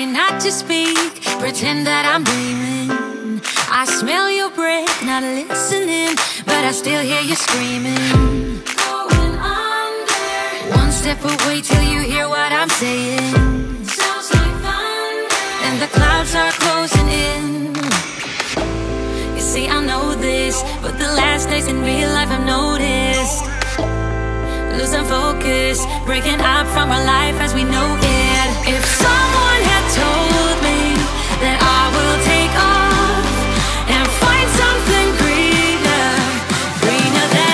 trying not to speak, pretend that I'm dreaming. I smell your breath, not listening, but I still hear you screaming. Going under. One step away till you hear what I'm saying. Sounds like thunder. And the clouds are closing in. You see, I know this, but the last days in real life I've noticed. Losing focus, breaking up from our life as we know it. If someone had told me that I will take off and find something greener, greener than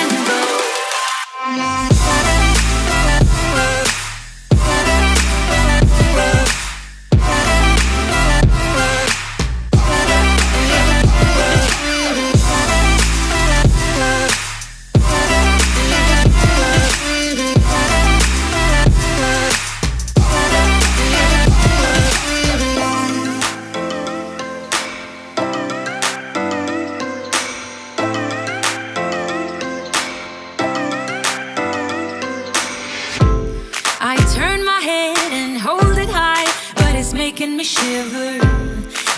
making me shiver.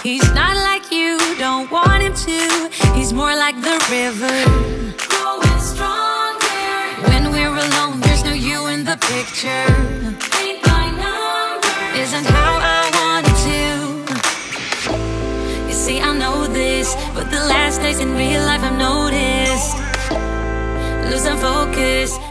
He's not like you, don't want him to. He's more like the river, growing stronger. When we're alone, there's no you in the picture. Paint by numbers isn't how I want it to. You see, I know this, but the last days in real life I've noticed. Losing focus.